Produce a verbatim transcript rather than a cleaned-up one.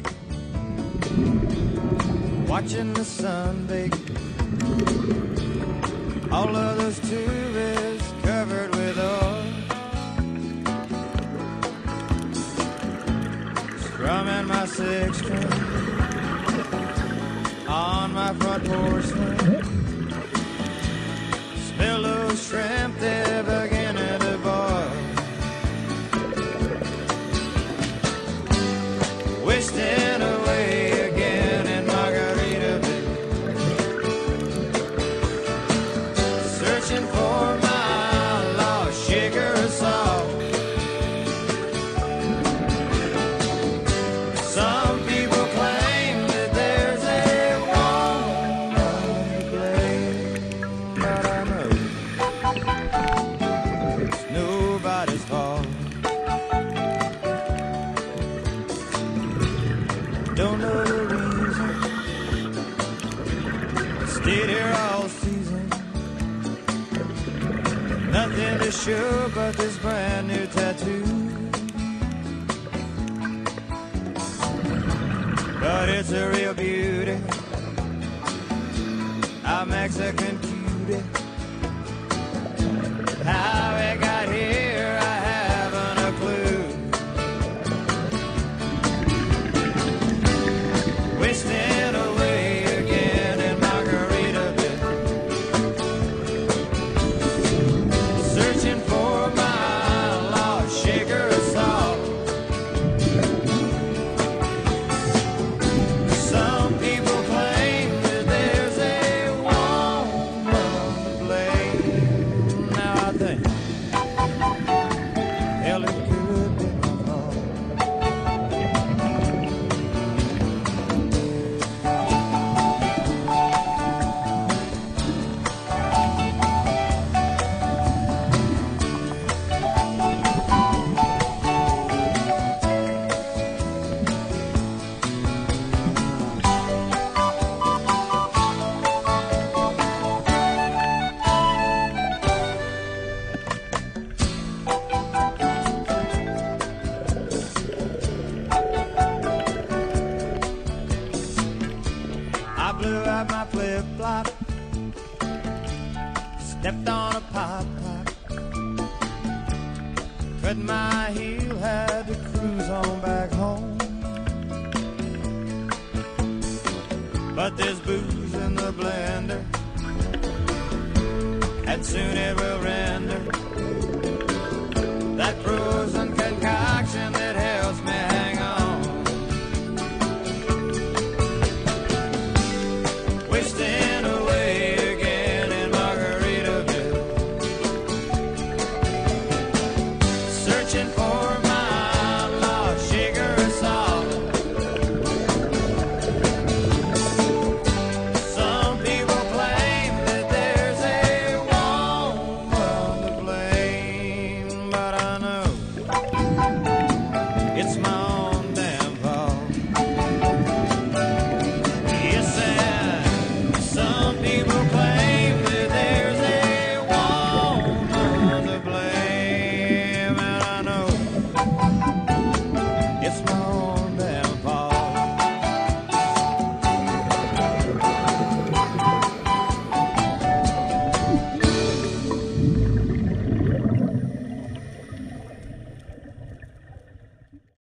bake, watching the sun bake. All of those tubes covered with oil, strumming my six string on my front porch swing. Smell those shrimp, they're beginning to boil. Wasting away. Nothing to show but this brand new tattoo, but it's a real beauty, a Mexican cutie. How it got here, I haven't a clue. Wasting away. Stepped on a pop-pop, cut my heel, had to cruise on back home. But there's booze in the blender, and soon it will render that frozen